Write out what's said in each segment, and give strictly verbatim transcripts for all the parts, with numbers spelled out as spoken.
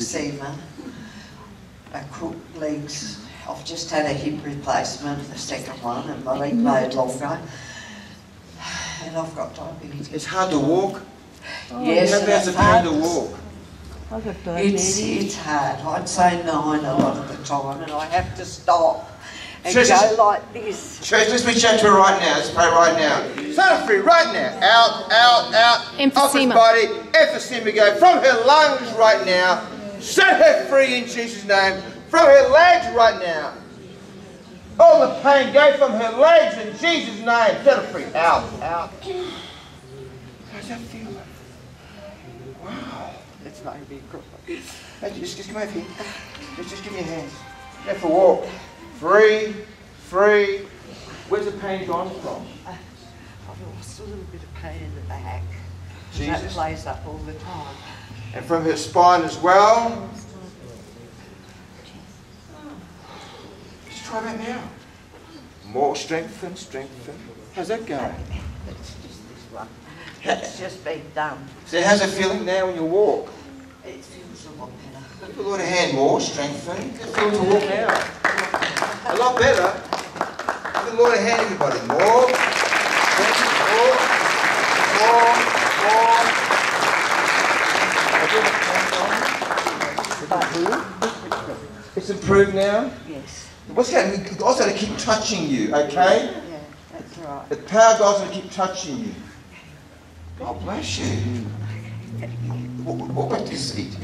Seaman, I cook legs. I've just had a hip replacement, the second one, and my leg no longer. And I've got diabetes. It's hard to walk. Oh, yes, remember it's hard to walk. I've got diabetes. It's, it's hard. I'd say nine a lot of the time, and I have to stop and Trish, go like this. Trish, let's be chat to her right now. Let's play right now. Sound free right now. Out, out, out. Emphysema. Body. Emphysema go from her lungs right now. Set her free in Jesus' name from her legs right now. All the pain go from her legs in Jesus' name. Set her free. Out, out. How does that feel? Wow. It's not going to be crooked. Just, just come over here. Just, just give me your hands. Go for a walk. Free, free. Where's the pain gone from? I've lost a little bit of pain in the back. Jesus. That plays up all the time. And from her spine as well. Just try that now. More strengthen, strengthen. How's that going? It's just this one. It's just been done. So how's it feeling now when you walk? It feels a lot better. Give a lot of hand more, strengthen. It feels to walk now. A lot better. Give a lot of hand, everybody. More. Strengthen, more. More. More. It's improved now? Yes. What's happening? God's going to keep touching you, okay? Yeah, that's right. The power of God's going to keep touching you. God bless you. What about this seat?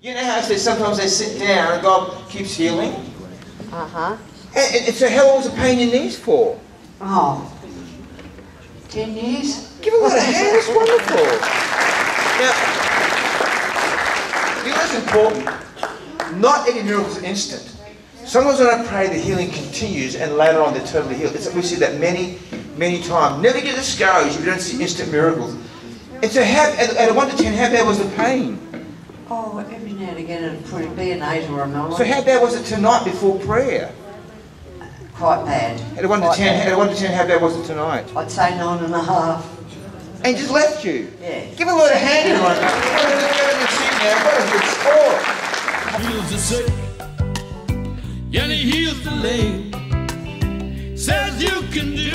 You know how I say sometimes they sit down and God keeps healing? Uh-huh. And, and, and so how long was the pain in your knees for? Oh. Ten years. Give a lot of hands. Wonderful. Now, you know what's important? Not any miracles instant. Sometimes when I pray, the healing continues, and later on they're totally healed. It's, we see that many, many times. Never get discouraged if you don't see instant miracles. And so, have, at, at a one to ten, how bad was the pain? Oh, every now and again it'd probably be an eight or a nine. So, how bad was it tonight before prayer? Quite bad. At a one to ten, at a one to ten, how bad was it tonight? I'd say nine and a half. And just left you. Yeah. Give a lot of hand in one. What a good sport. He heals the sick, and he heals the lame. Says you can do.